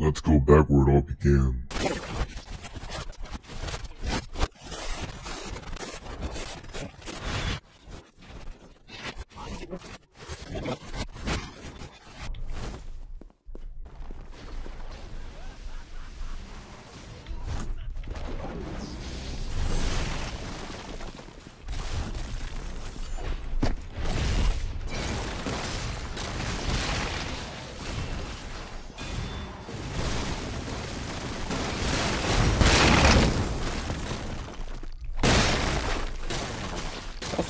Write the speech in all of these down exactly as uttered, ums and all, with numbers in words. Let's go back where it all began.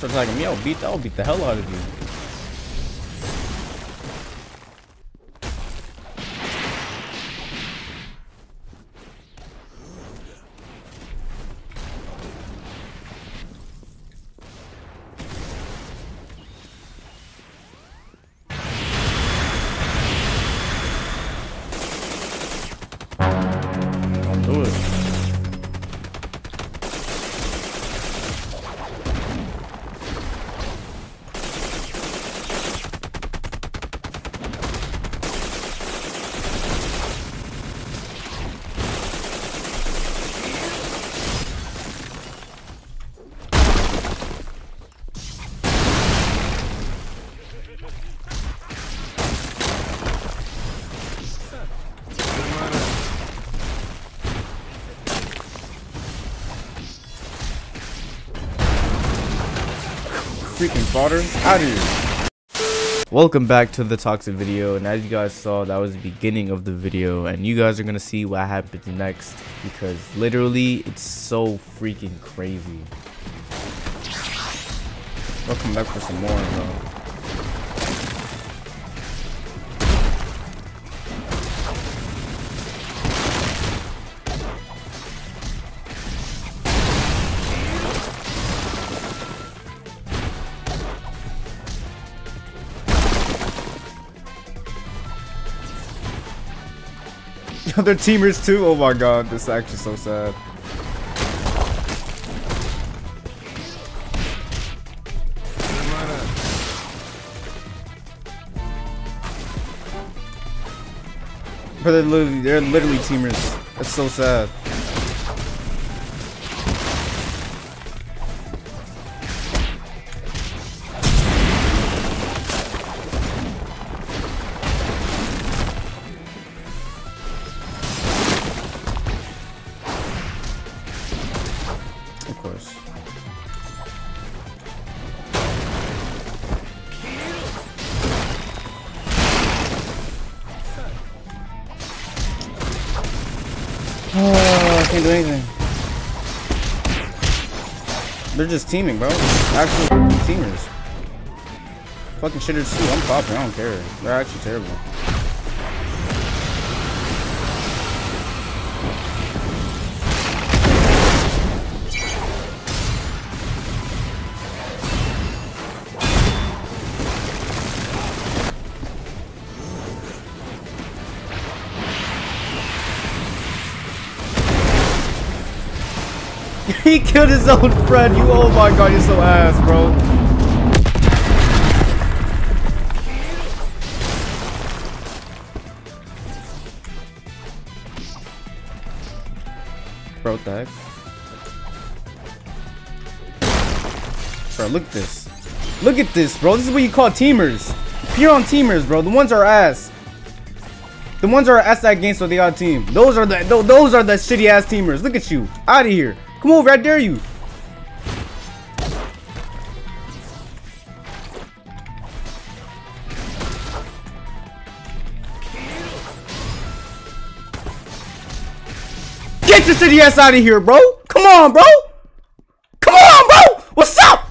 Starts like me, I'll beat I'll beat the hell out of you. Don't do it. Freaking fodder out of here. Welcome back to the toxic video, and as you guys saw, that was the beginning of the video, and you guys are gonna see what happens next because literally it's so freaking crazy. I'll come back for some more though. Other teamers too. Oh my god, this is actually so sad. But they're literally, they're literally teamers. That's so sad. Oh, I can't do anything. They're just teaming, bro. Actual teamers. Fucking shitters too. I'm popping. I don't care. They're actually terrible. He killed his own friend. You, oh my god, you're so ass, bro. Bro, what the heck? Bro, look at this. Look at this, bro. This is what you call teamers. Pure on teamers, bro. The ones are ass. The ones are ass that game, so they got team. Those are the th those are the shitty ass teamers. Look at you. Out of here. Come over, I dare you! Get your city ass out of here, bro! Come on, bro! Come on, bro! What's up?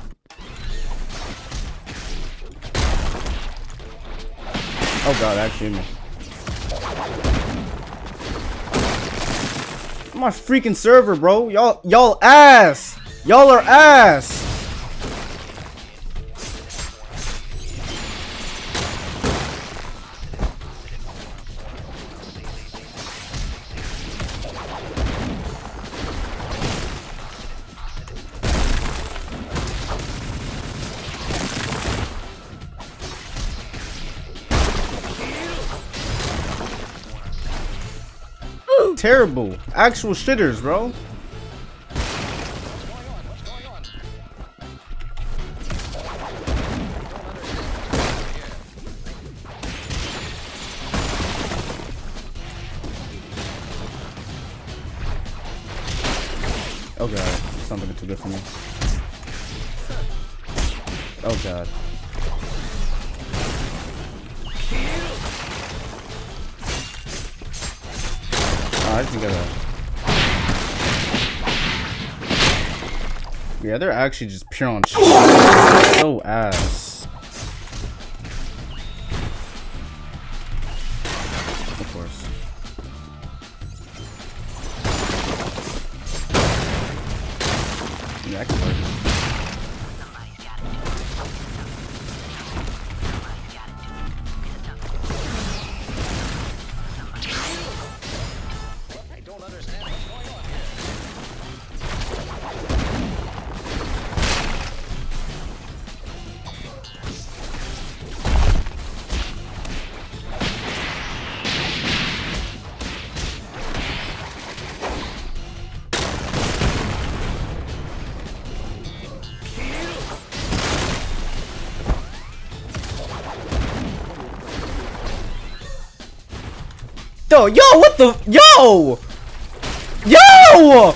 Oh god, actually me. My freaking server, bro. Y'all y'all ass. Y'all are ass. terrible. Actual shitters, bro. Oh god, it's not looking too good for me. Oh god. Oh, I just gotta... Yeah, they're actually just pure on shit. So ass. Of course. Yeah, I can work. I don't understand what's going on Yo, yo, what the? Yo! Yo!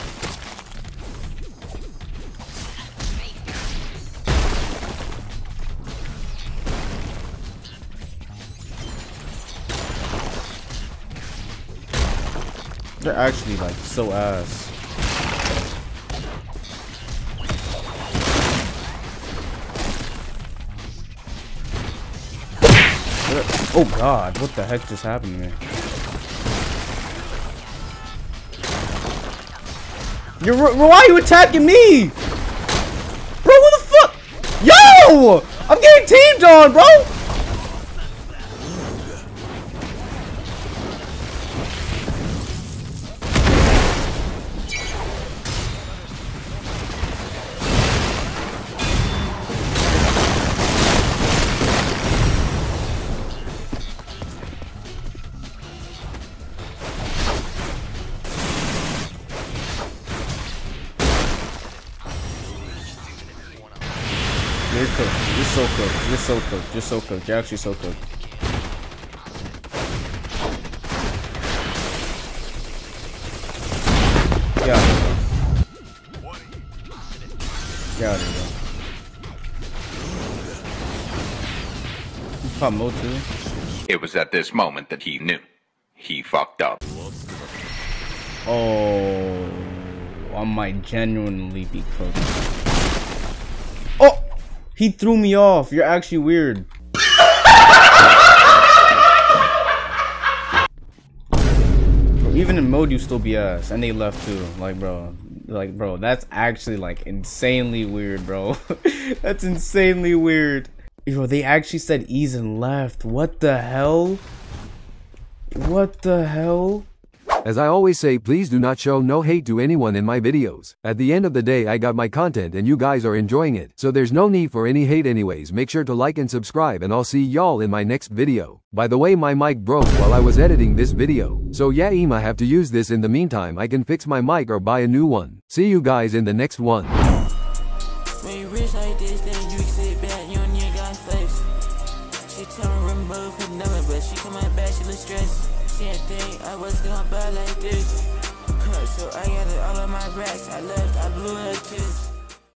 They're actually like so ass. They're, oh god, what the heck just happened to me? You're, why are you attacking me? Bro, what the fuck? Yo! I'm getting teamed on, bro! You're cooked. You're so cooked. You're so cooked. You're so cooked. You're actually so cooked. Get out of here, bro. Get out of here, bro. You pop mode too? It was at this moment that he knew. He fucked up. Oh, I might genuinely be cooked. He threw me off. You're actually weird. Bro, even in mode, you still be ass, and they left too. Like, bro, like, bro, that's actually like insanely weird, bro. That's insanely weird. Yo, they actually said ease and left. What the hell? What the hell? As I always say, please do not show no hate to anyone in my videos. At the end of the day, I got my content and you guys are enjoying it, so there's no need for any hate anyways. Make sure to like and subscribe, and I'll see y'all in my next video. By the way, my mic broke while I was editing this video, so yeah, I have to use this in the meantime. I can fix my mic or buy a new one. See you guys in the next one. I was gonna buy like this, so I got it all on my racks. I left, I blew a kiss.